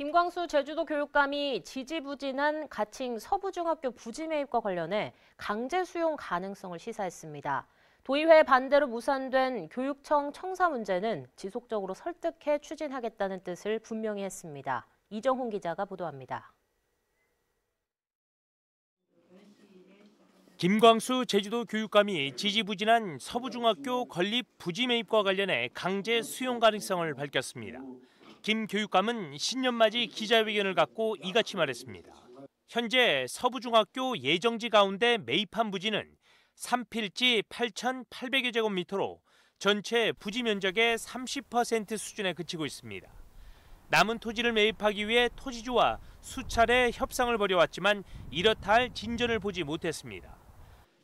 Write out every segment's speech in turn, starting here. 김광수 제주도 교육감이 지지부진한 가칭 서부중학교 부지 매입과 관련해 강제 수용 가능성을 시사했습니다. 도의회 반대로 무산된 교육청 청사 문제는 지속적으로 설득해 추진하겠다는 뜻을 분명히 했습니다. 이정훈 기자가 보도합니다. 김광수 제주도 교육감이 지지부진한 서부중학교 건립 부지 매입과 관련해 강제 수용 가능성을 밝혔습니다. 김 교육감은 신년맞이 기자회견을 갖고 이같이 말했습니다. 현재 서부중학교 예정지 가운데 매입한 부지는 3필지 8,800여 제곱미터로 전체 부지 면적의 30% 수준에 그치고 있습니다. 남은 토지를 매입하기 위해 토지주와 수차례 협상을 벌여왔지만 이렇다 할 진전을 보지 못했습니다.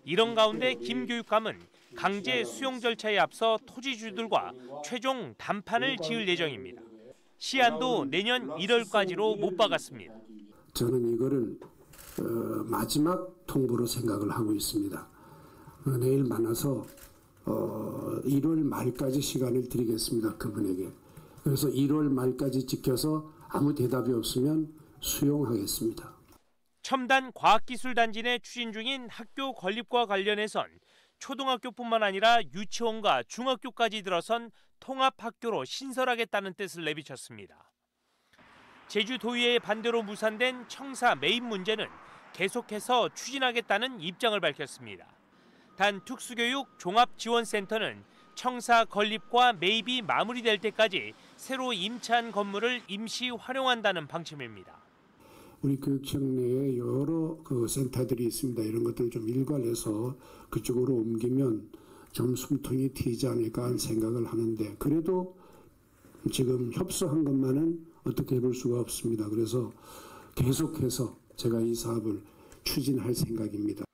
이런 가운데 김 교육감은 강제 수용 절차에 앞서 토지주들과 최종 담판을 지을 예정입니다. 시한도 내년 1월까지로 못 박았습니다. 저는 이거를 마지막 통보로 생각을 하고 있습니다. 내일 만나서 1월 말까지 시간을 드리겠습니다. 그분에게. 그래서 1월 말까지 지켜서 아무 대답이 없으면 수용하겠습니다. 첨단 과학기술단지 내 추진 중인 학교 건립과 관련해선 초등학교뿐만 아니라 유치원과 중학교까지 들어선 통합학교로 신설하겠다는 뜻을 내비쳤습니다. 제주도의회의 반대로 무산된 청사 매입 문제는 계속해서 추진하겠다는 입장을 밝혔습니다. 단 특수교육 종합지원센터는 청사 건립과 매입이 마무리될 때까지 새로 임차한 건물을 임시 활용한다는 방침입니다. 우리 교육청 내에 여러 센터들이 있습니다. 이런 것들을 좀 일괄해서 그쪽으로 옮기면 좀 숨통이 트이지 않을까 하는 생각을 하는데 그래도 지금 협소한 것만은 어떻게 해볼 수가 없습니다. 그래서 계속해서 제가 이 사업을 추진할 생각입니다.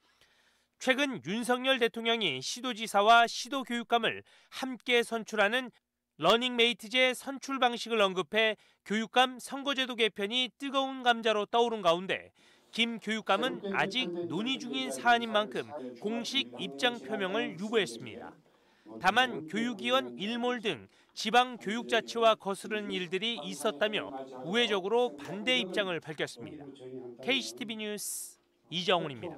최근 윤석열 대통령이 시도지사와 시도교육감을 함께 선출하는 러닝메이트제 선출 방식을 언급해 교육감 선거제도 개편이 뜨거운 감자로 떠오른 가운데 김 교육감은 아직 논의 중인 사안인 만큼 공식 입장 표명을 유보했습니다. 다만 교육위원 일몰 등 지방교육자치와 거스르는 일들이 있었다며 우회적으로 반대 입장을 밝혔습니다. KCTV 뉴스 이정훈입니다.